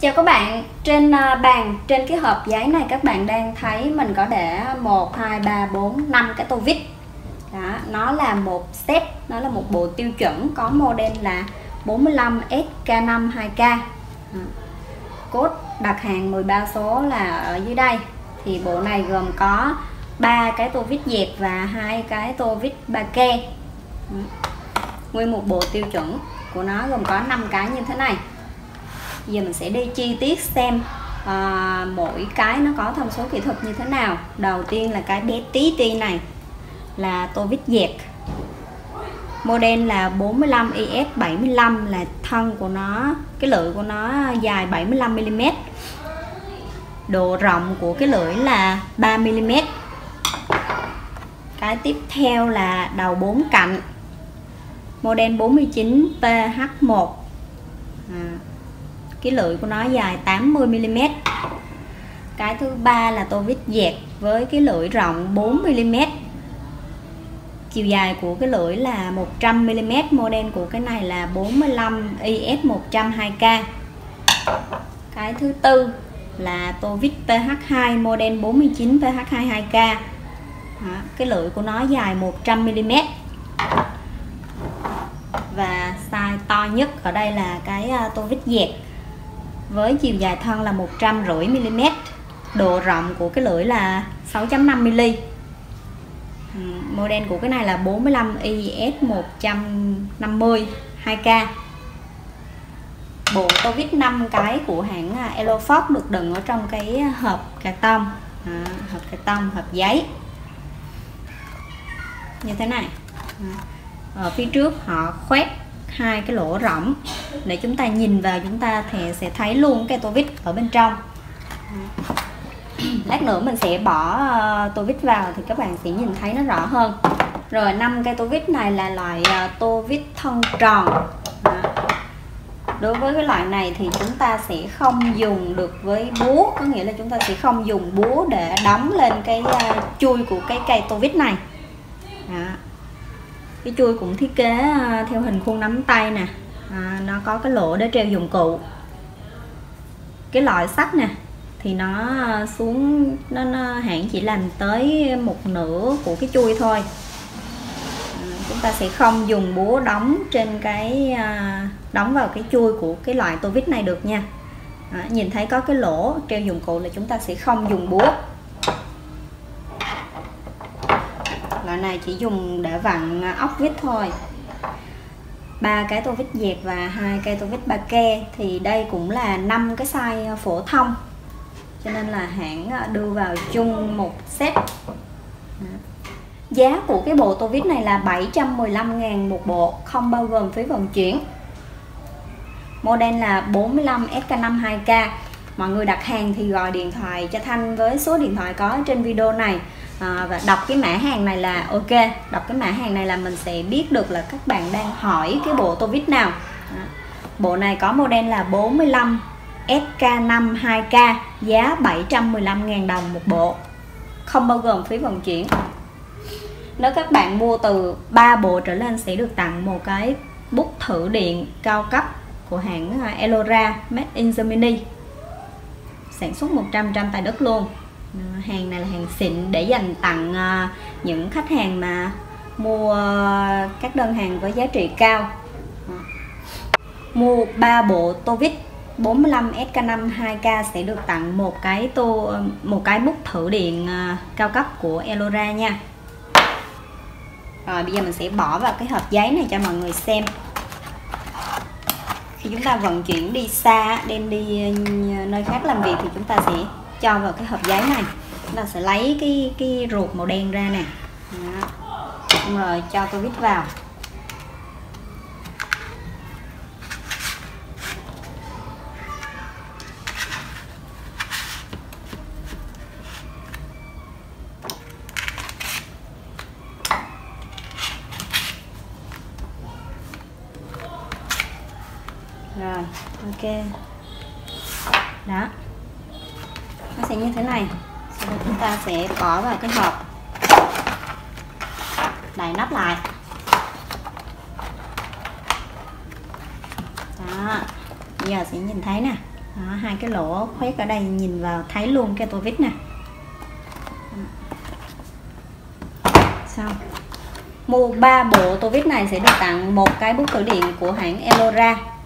Chào các bạn, trên bàn, trên cái hộp giấy này các bạn đang thấy mình có để 1, 2, 3, 4, 5 cái tô vít. Đó, nó là một set, nó là một bộ tiêu chuẩn có model là 45-SK5-2K. Code đặt hàng 10 bao số là ở dưới đây. Thì bộ này gồm có 3 cái tô vít dẹp và 2 cái tô vít 3K. Nguyên một bộ tiêu chuẩn của nó gồm có 5 cái như thế này. Giờ mình sẽ đi chi tiết xem mỗi cái nó có thông số kỹ thuật như thế nào. Đầu tiên là cái bé tí ti này là tô vít dẹt, model là 45-IS75, là thân của nó, cái lưỡi của nó dài 75mm, độ rộng của cái lưỡi là 3mm. Cái tiếp theo là đầu 4 cạnh, model 49-PH1, cái lưỡi của nó dài 80mm. Cái thứ ba là tô vít dẹt với cái lưỡi rộng 4mm, chiều dài của cái lưỡi là 100mm, model của cái này là 45-IS100-2K. Cái thứ tư là tô vít PH2, model 49-PH2-2K, cái lưỡi của nó dài 100mm. Và size to nhất ở đây là cái tô vít dẹt với chiều dài thân là 150mm, độ rộng của cái lưỡi là 6.5mm. Model của cái này là 45-IS150-2K. Bộ tô vít 5 cái của hãng Elofort được đựng ở trong cái hộp cà tông, hộp giấy như thế này. Ở phía trước họ khoét hai cái lỗ rỗng để chúng ta nhìn vào, chúng ta sẽ thấy luôn cái tô vít ở bên trong. Lát nữa mình sẽ bỏ tô vít vào thì các bạn sẽ nhìn thấy nó rõ hơn. Rồi, 5 cây tô vít này là loại tô vít thân tròn. Đối với cái loại này thì chúng ta sẽ không dùng được với búa, có nghĩa là chúng ta sẽ không dùng búa để đóng lên cái chui của cái cây tô vít này. Cái chui cũng thiết kế theo hình khuôn nắm tay nè, nó có cái lỗ để treo dụng cụ. Cái loại sắt nè thì nó xuống, nó hãng chỉ làm tới một nửa của cái chui thôi. Chúng ta sẽ không dùng búa đóng trên cái đóng vào cái chui của cái loại tô vít này được nha. Nhìn thấy có cái lỗ treo dụng cụ là chúng ta sẽ không dùng búa. Loại này chỉ dùng để vặn ốc vít thôi. 3 cái tô vít dẹt và 2 cây tô vít 3K thì đây cũng là 5 cái size phổ thông, cho nên là hãng đưa vào chung một set. Giá của cái bộ tô vít này là 715.000 một bộ, không bao gồm phí vận chuyển. Model là 45-SK5-2K. Mọi người đặt hàng thì gọi điện thoại cho Thanh với số điện thoại có trên video này, và đọc cái mã hàng này là ok. Đọc cái mã hàng này là mình sẽ biết được là các bạn đang hỏi cái bộ tô vít nào. Bộ này có model là 45-SK5-2K, giá 715.000 đồng một bộ, không bao gồm phí vận chuyển. Nếu các bạn mua từ 3 bộ trở lên sẽ được tặng một cái bút thử điện cao cấp của hãng Elora, Made in Germany, sản xuất 100% tại đất luôn. Hàng này là hàng xịn để dành tặng những khách hàng mà mua các đơn hàng với giá trị cao. Mua 3 bộ tô vít 45-SK5-2K sẽ được tặng một cái bút thử điện cao cấp của Elora nha. Rồi, bây giờ mình sẽ bỏ vào cái hộp giấy này cho mọi người xem. Khi chúng ta vận chuyển đi xa, đem đi nơi khác làm việc thì chúng ta sẽ cho vào cái hộp giấy này. Chúng ta sẽ lấy cái ruột màu đen ra nè. Đó. Xong rồi cho tô vít vào. Rồi, ok. Đó, nó sẽ như thế này. Sau đó chúng ta sẽ bỏ vào cái hộp, đậy nắp lại. Đó, bây giờ sẽ nhìn thấy nè. Đó, hai cái lỗ khoét ở đây nhìn vào thấy luôn cái tua vít nè. Xong, mua 3 bộ tua vít này sẽ được tặng một cái bút thử điện của hãng Elora.